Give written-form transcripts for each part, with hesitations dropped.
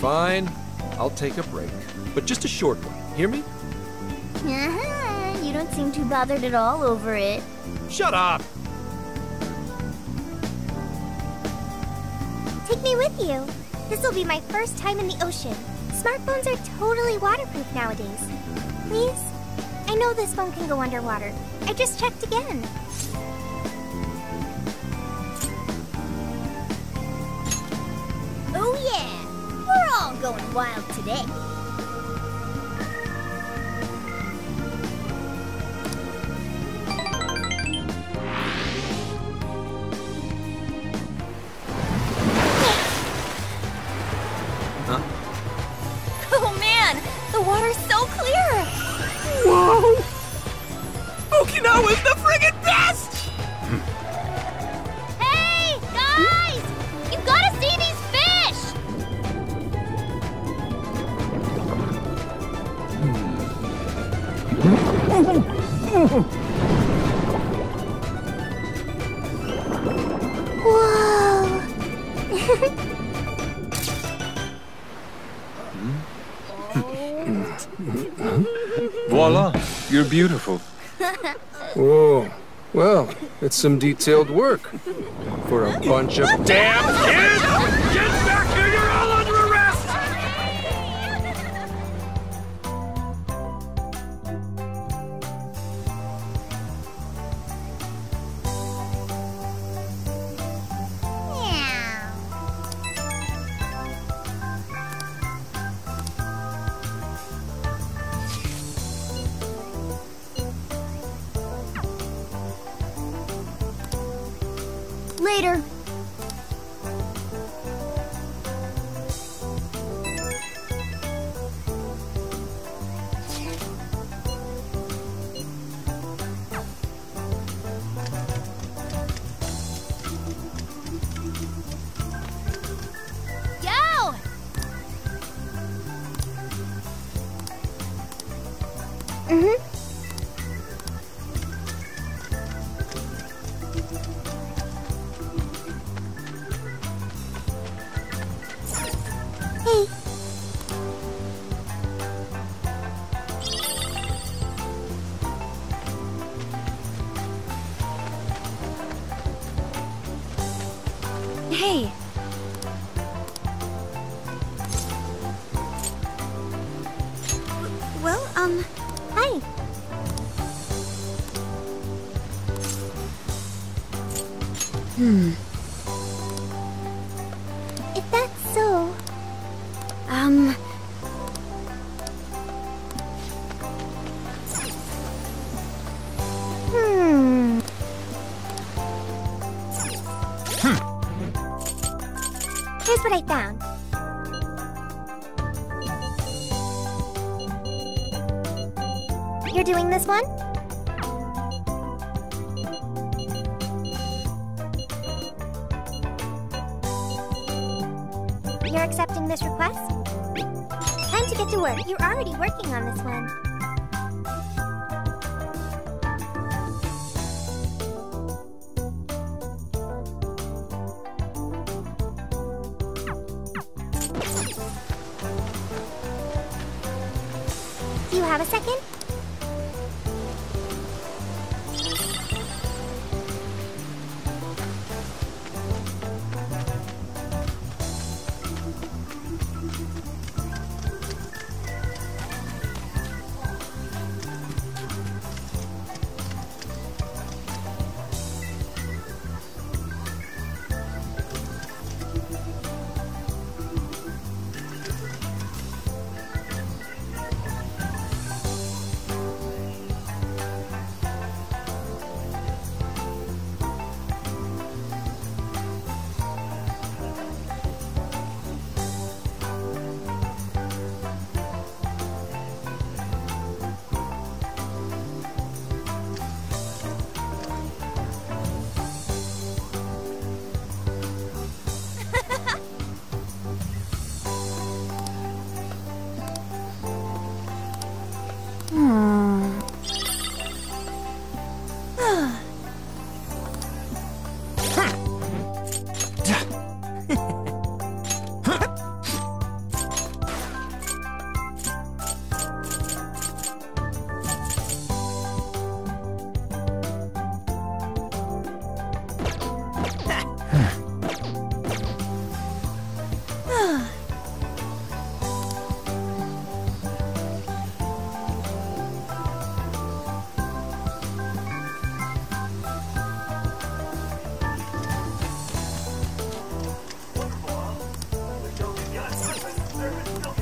Fine, I'll take a break, but just a short one, hear me? You don't seem too bothered at all over it. Shut up! Take me with you. This will be my first time in the ocean. Smartphones are totally waterproof nowadays. Please? I know this phone can go underwater. I just checked again. Oh yeah! We're all going wild today. You're beautiful. Oh, well, it's some detailed work for a bunch of damn kids! Get back here! You're all under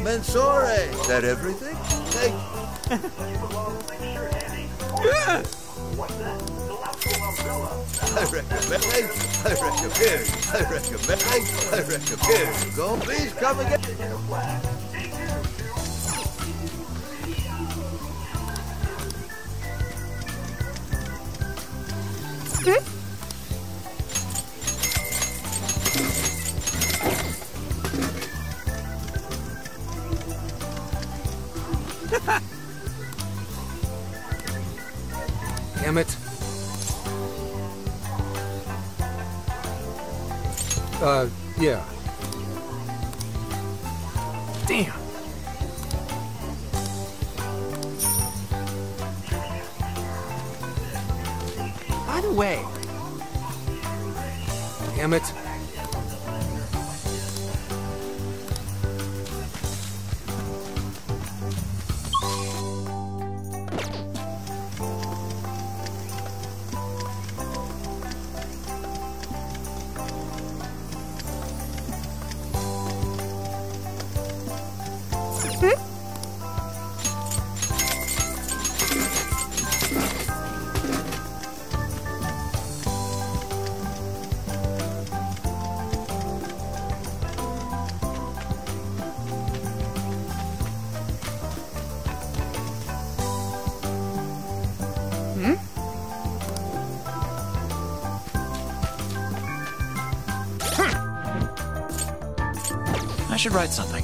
Mensore, is that everything? Thank you. I recommend. Go, please come again. Skirt? Damn it. Yeah. Damn. By the way. Damn it. I should write something.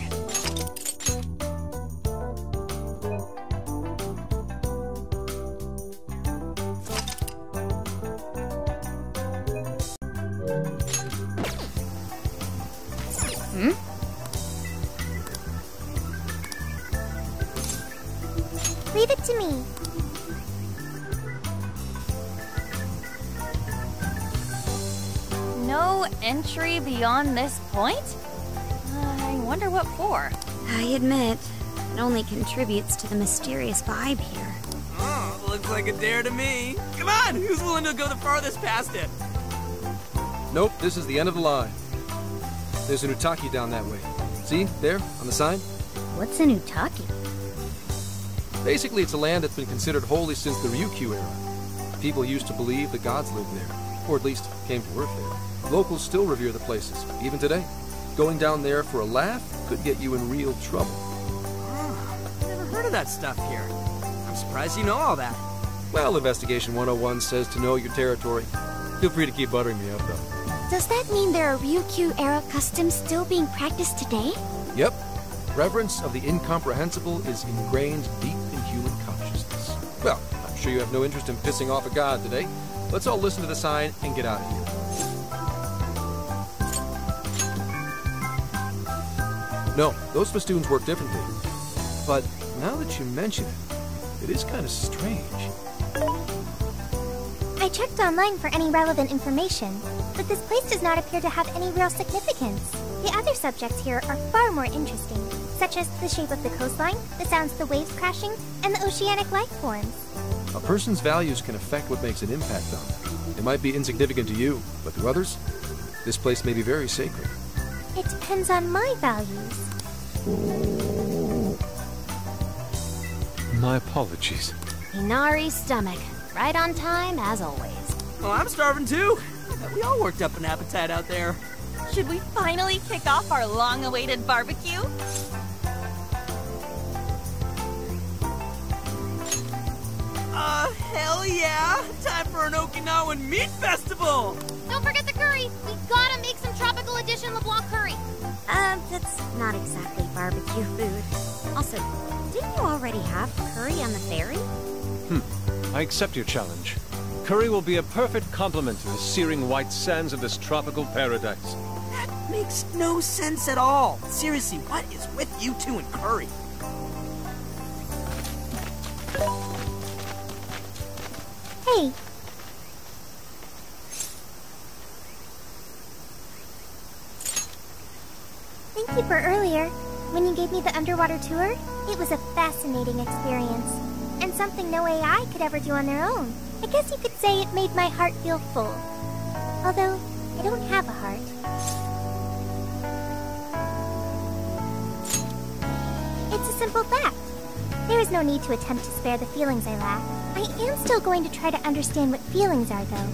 Hmm? Leave it to me. No entry beyond this point? Wonder what for? I admit, it only contributes to the mysterious vibe here. Oh, looks like a dare to me. Come on, who's willing to go the farthest past it? Nope, this is the end of the line. There's an Utaki down that way. See, there, on the sign? What's an Utaki? Basically, it's a land that's been considered holy since the Ryukyu era. People used to believe the gods lived there, or at least came to work there. Locals still revere the places, even today. Going down there for a laugh could get you in real trouble. I've never heard of that stuff here. I'm surprised you know all that. Well, Investigation 101 says to know your territory. Feel free to keep buttering me up, though. Does that mean there are Ryukyu-era customs still being practiced today? Yep. Reverence of the incomprehensible is ingrained deep in human consciousness. Well, I'm sure you have no interest in pissing off a god today. Let's all listen to the sign and get out of here. No, those festoons work differently. But now that you mention it, it is kind of strange. I checked online for any relevant information, but this place does not appear to have any real significance. The other subjects here are far more interesting, such as the shape of the coastline, the sounds of the waves crashing, and the oceanic life forms. A person's values can affect what makes an impact on them. It might be insignificant to you, but to others, this place may be very sacred. It depends on my values. My apologies. Inari's stomach. Right on time, as always. Well, I'm starving too. I bet we all worked up an appetite out there. Should we finally kick off our long-awaited barbecue? Hell yeah! Time for an Okinawan meat festival! Don't forget the curry! We gotta make some tropical edition LeBlanc curry! That's not exactly barbecue food. Also, didn't you already have curry on the ferry? I accept your challenge. Curry will be a perfect complement to the searing white sands of this tropical paradise. That makes no sense at all! Seriously, what is with you two and curry? Hey! Thank shopkeeper earlier. When you gave me the underwater tour, it was a fascinating experience. And something no AI could ever do on their own. I guess you could say it made my heart feel full. Although, I don't have a heart. It's a simple fact. There is no need to attempt to spare the feelings I lack. I am still going to try to understand what feelings are, though.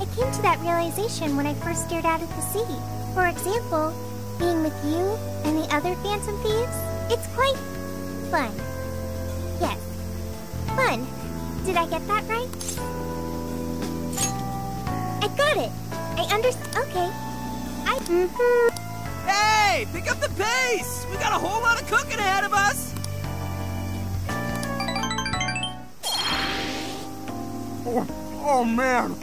I came to that realization when I first stared out at the sea. For example, being with you and the other Phantom Thieves, it's quite fun. Yes, fun. Did I get that right? I got it. I understand. Okay. Hey, pick up the pace. We got a whole lot of cooking ahead of us. Oh man,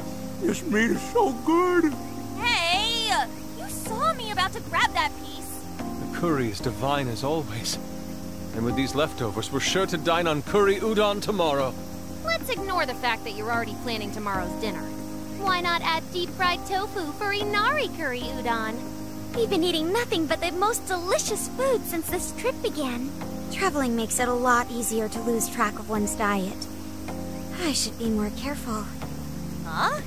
this meat is so good. Hey, you saw me about to grab that piece. The curry is divine as always. And with these leftovers, we're sure to dine on curry udon tomorrow. Let's ignore the fact that you're already planning tomorrow's dinner. Why not add deep-fried tofu for Inari curry udon? We've been eating nothing but the most delicious food since this trip began. Traveling makes it a lot easier to lose track of one's diet. I should be more careful. Huh?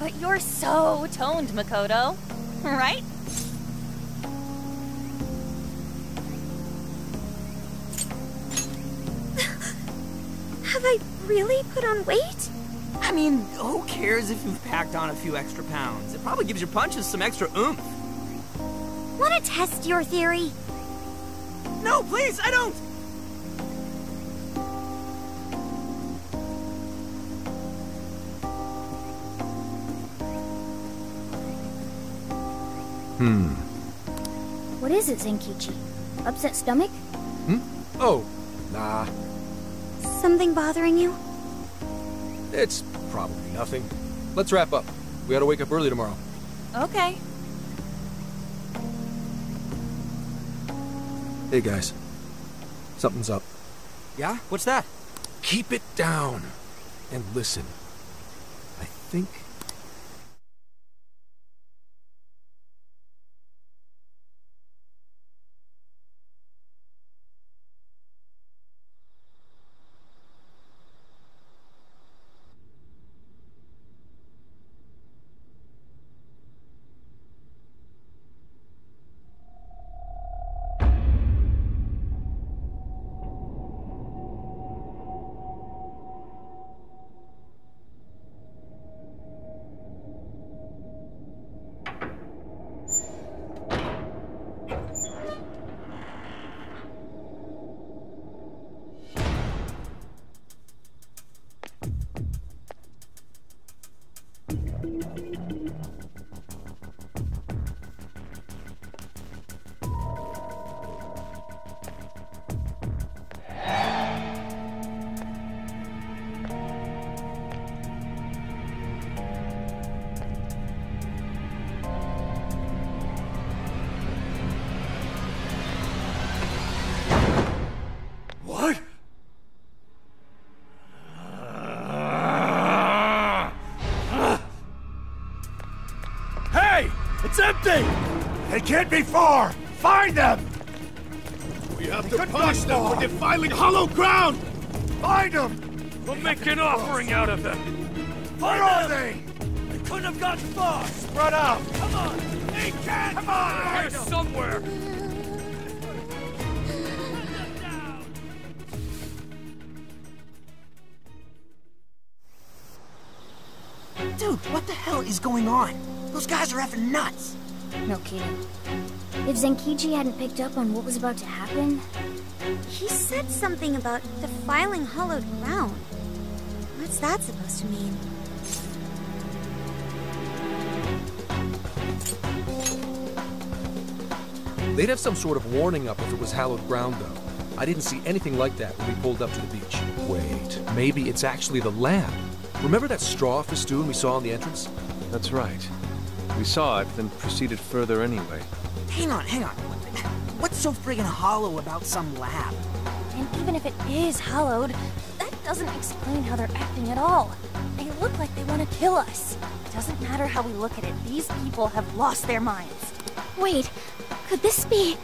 But you're so toned, Makoto. Right? Have I really put on weight? I mean, who cares if you've packed on a few extra pounds? It probably gives your punches some extra oomph. Wanna test your theory? No, please, I don't! What is it, Zenkichi? Upset stomach? Oh, nah. Something bothering you? It's probably nothing. Let's wrap up. We gotta wake up early tomorrow. Okay. Hey guys. Something's up. Yeah? What's that? Keep it down and listen. I think... They can't be far! Find them! We have to punish them for defiling hollow ground! Find them! We'll make an offering out of them! Where are they? They couldn't have gotten far! Spread out! Come on! They can't! Come on! They're somewhere! Dude, what the hell is going on? Those guys are effing nuts! No kidding. If Zenkichi hadn't picked up on what was about to happen... He said something about defiling hollowed ground. What's that supposed to mean? They'd have some sort of warning up if it was hallowed ground, though. I didn't see anything like that when we pulled up to the beach. Wait, maybe it's actually the lab. Remember that straw festoon we saw on the entrance? That's right. We saw it, then proceeded further anyway. Hang on. What's so friggin' hollow about some lab? And even if it is hollowed, that doesn't explain how they're acting at all. They look like they want to kill us. Doesn't matter how we look at it, these people have lost their minds. Wait, could this be...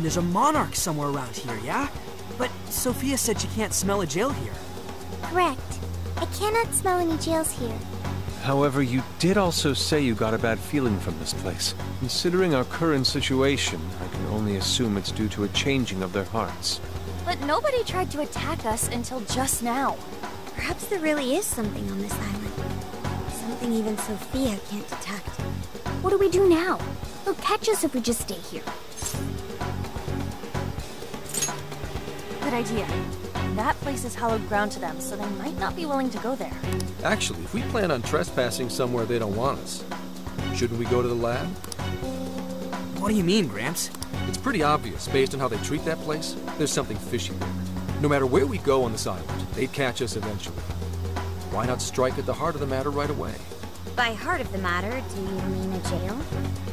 thinking there's a monarch somewhere around here, yeah? But Sophia said she can't smell a jail here. Correct. I cannot smell any jails here. However, you did also say you got a bad feeling from this place. Considering our current situation, I can only assume it's due to a changing of their hearts. But nobody tried to attack us until just now. Perhaps there really is something on this island. Something even Sophia can't detect. What do we do now? They'll catch us if we just stay here. Good idea. That place is hallowed ground to them, so they might not be willing to go there. Actually, if we plan on trespassing somewhere they don't want us, shouldn't we go to the lab? What do you mean, Gramps? It's pretty obvious, based on how they treat that place, there's something fishy there. No matter where we go on this island, they'd catch us eventually. Why not strike at the heart of the matter right away? By heart of the matter, do you mean a jail?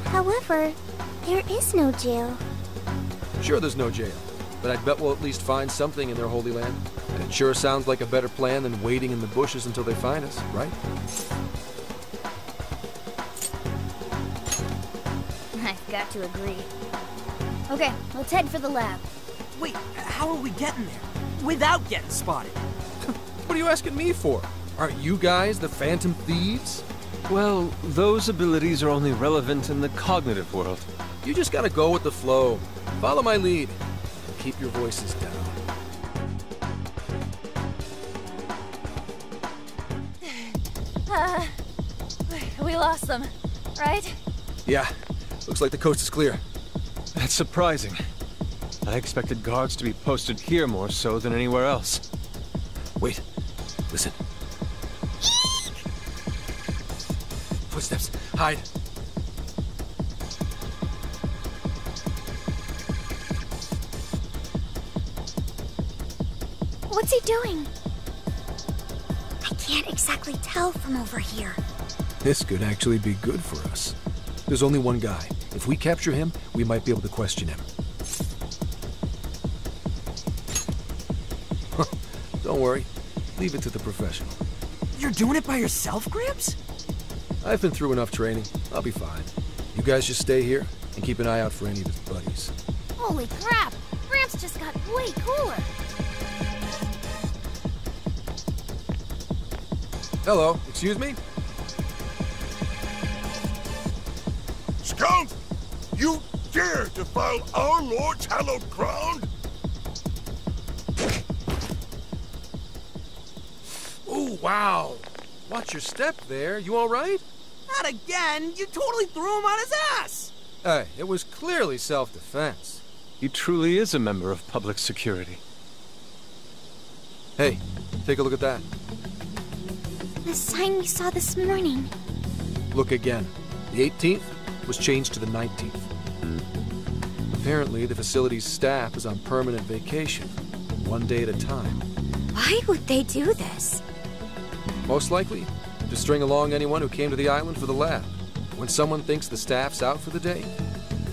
However, there is no jail. Sure there's no jail. But I'd bet we'll at least find something in their Holy Land. And it sure sounds like a better plan than waiting in the bushes until they find us, right? I've got to agree. Okay, let's head for the lab. Wait, how are we getting there? Without getting spotted? What are you asking me for? Aren't you guys the Phantom Thieves? Well, those abilities are only relevant in the cognitive world. You just gotta go with the flow. Follow my lead. Keep your voices down. We lost them, right? Yeah. Looks like the coast is clear. That's surprising. I expected guards to be posted here more so than anywhere else. Wait. Listen. Eek! Footsteps. Hide. What's he doing? I can't exactly tell from over here. This could actually be good for us. There's only one guy. If we capture him, we might be able to question him. Don't worry. Leave it to the professional. You're doing it by yourself, Gramps? I've been through enough training. I'll be fine. You guys just stay here and keep an eye out for any of his buddies. Holy crap! Gramps just got way cooler! Hello, excuse me? Scoundrel! You dare defile our Lord's hallowed ground? Oh, wow. Watch your step there. You all right? Not again. You totally threw him on his ass. Hey, it was clearly self-defense. He truly is a member of public security. Hey, take a look at that. The sign we saw this morning. Look again. The 18th was changed to the 19th. Apparently, the facility's staff is on permanent vacation, one day at a time. Why would they do this? Most likely, to string along anyone who came to the island for the lab. When someone thinks the staff's out for the day,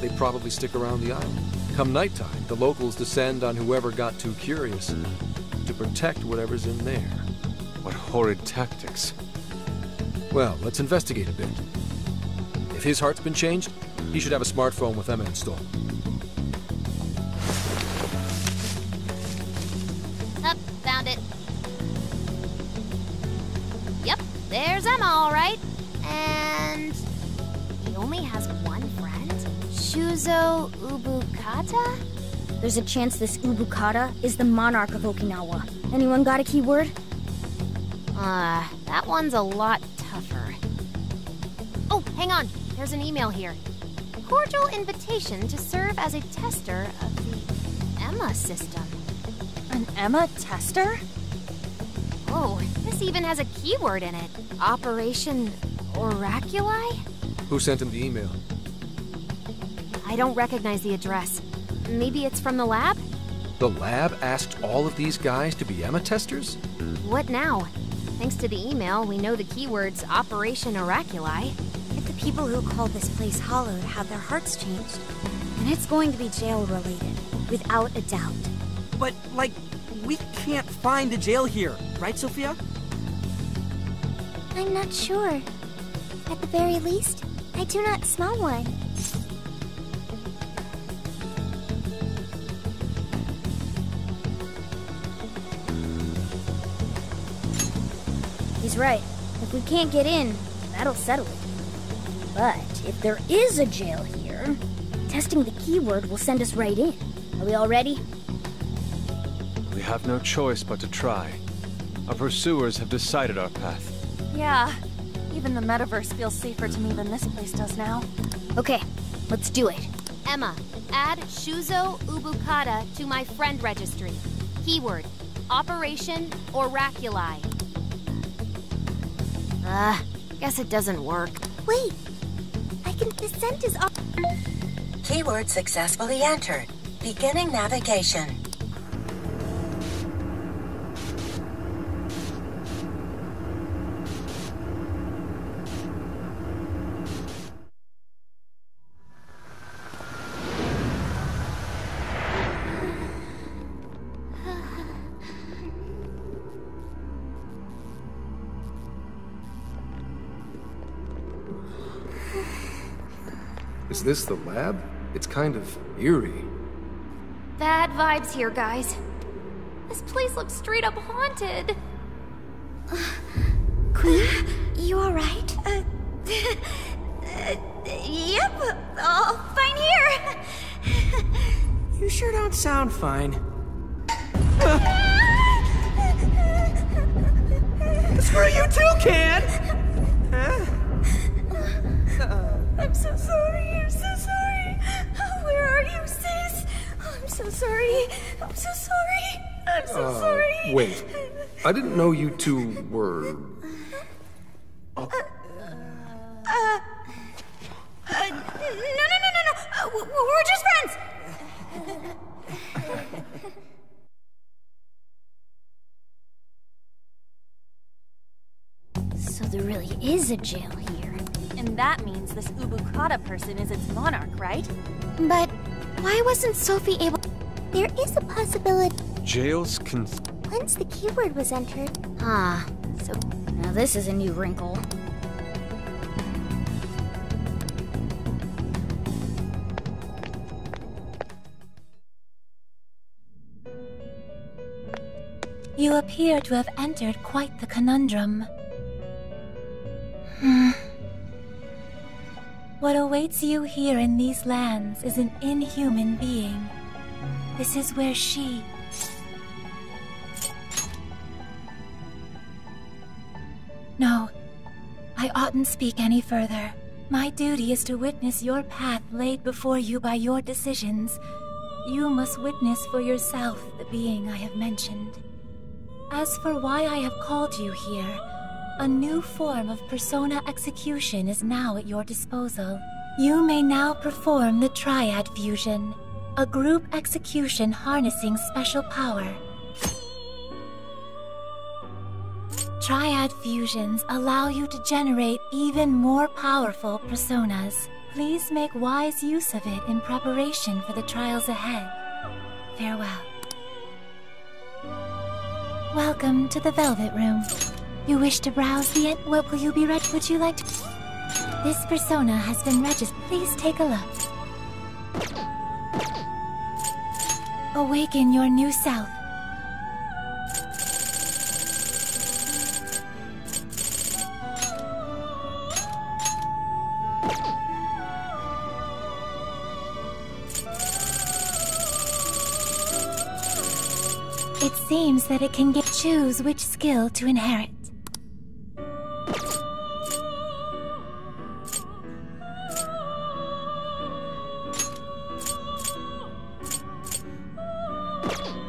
they probably stick around the island. Come nighttime, the locals descend on whoever got too curious to protect whatever's in there. What horrid tactics. Well, let's investigate a bit. If his heart's been changed, he should have a smartphone with Emma installed. Up, found it. Yep, there's Emma, all right. And he only has one friend? Shuzo Ubukata? There's a chance this Ubukata is the monarch of Okinawa. Anyone got a keyword? That one's a lot tougher. Oh, hang on. There's an email here. Cordial invitation to serve as a tester of the Emma system. An Emma tester? Oh, this even has a keyword in it. Operation Oraculi? Who sent him the email? I don't recognize the address. Maybe it's from the lab? The lab asked all of these guys to be Emma testers? What now? Thanks to the email, we know the keywords Operation Oraculi. If the people who called this place hollowed have their hearts changed, then it's going to be jail-related, without a doubt. But, like, we can't find a jail here, right, Sophia? I'm not sure. At the very least, I do not smell one. She's right. If we can't get in, that'll settle it. But if there is a jail here, testing the keyword will send us right in. Are we all ready? We have no choice but to try. Our pursuers have decided our path. Yeah. Even the metaverse feels safer to me than this place does now. Okay, let's do it. Emma, add Shuzo Ubukata to my friend registry. Keyword, Operation Oraculi. Guess it doesn't work. Wait, the scent is off. Keyword successfully entered. Beginning navigation. Is this the lab? It's kind of eerie. Bad vibes here, guys. This place looks straight up haunted. Queen, you all right? Yep, all fine here. You sure don't sound fine. Screw you too, kid! Huh? I'm so sorry, I'm so sorry. Oh, where are you, sis? Oh, I'm so sorry, I'm so sorry, I'm so sorry. Wait, I didn't know you two were... No. We're just friends. So there really is a jail here. And that means this Ubukata person is its monarch, right? But why wasn't Sophie able... There is a possibility... Jails can... Once the keyword was entered... So... Now this is a new wrinkle. You appear to have entered quite the conundrum. What awaits you here in these lands is an inhuman being. This is where she... No, I oughtn't speak any further. My duty is to witness your path laid before you by your decisions. You must witness for yourself the being I have mentioned. As for why I have called you here, a new form of persona execution is now at your disposal. You may now perform the Triad Fusion, a group execution harnessing special power. Triad Fusions allow you to generate even more powerful personas. Please make wise use of it in preparation for the trials ahead. Farewell. Welcome to the Velvet Room. You wish to browse the end? What will you be read? Would you like to? This persona has been registered. Please take a look. Awaken your new self. It seems that it can get choose which skill to inherit.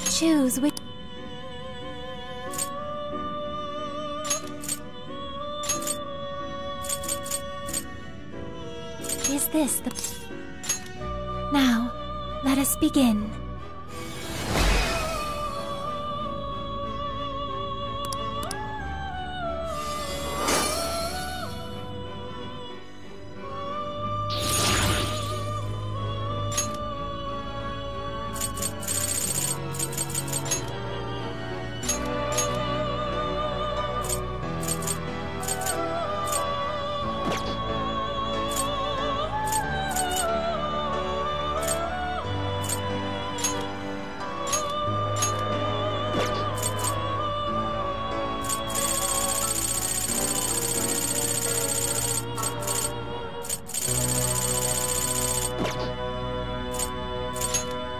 Choose which... Is this the... Now, let us begin.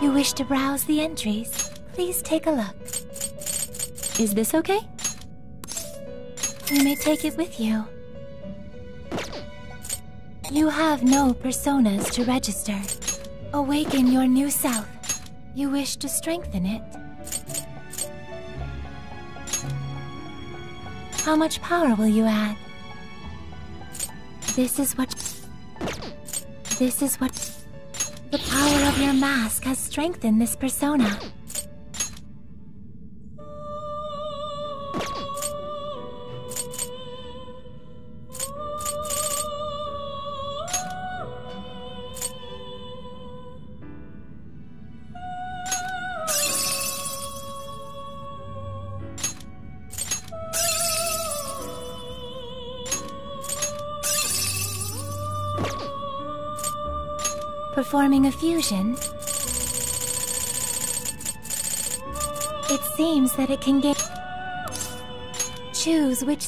You wish to browse the entries? Please take a look. Is this okay? You may take it with you. You have no personas to register. Awaken your new self. You wish to strengthen it. How much power will you add? This is what... The power of your mask has strengthened this persona. Performing a fusion, it seems that it can get. Choose which.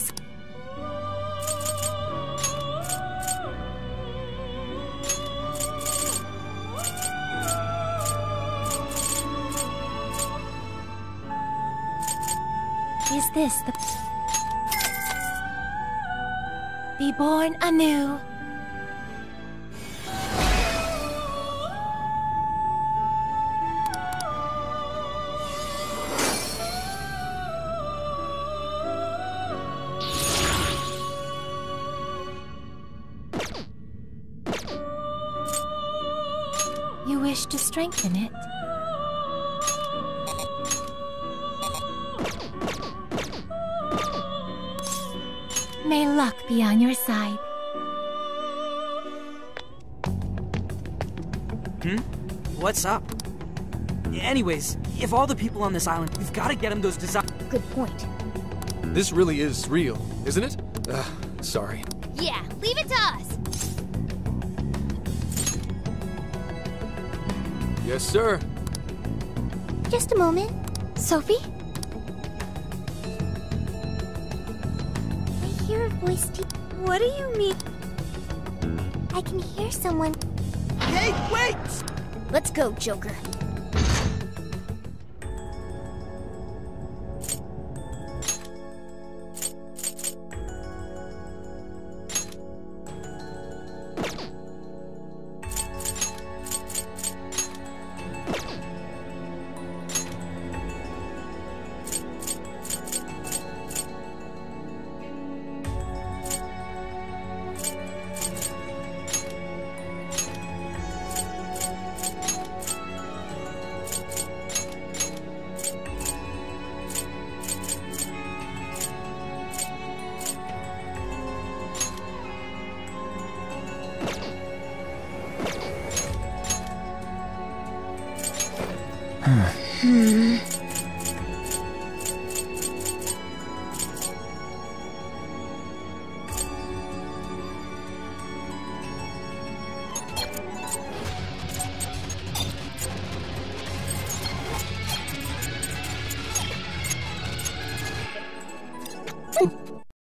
Is this the? Be born anew. To strengthen it. May luck be on your side. What's up? Anyways, if all the people on this island, we've got to get them those designs. Good point. This really is real, isn't it? Sorry. Yeah, leave it to us. Yes, sir. Just a moment. Sophie? I hear a voice. What do you mean? I can hear someone. Hey, wait! Let's go, Joker.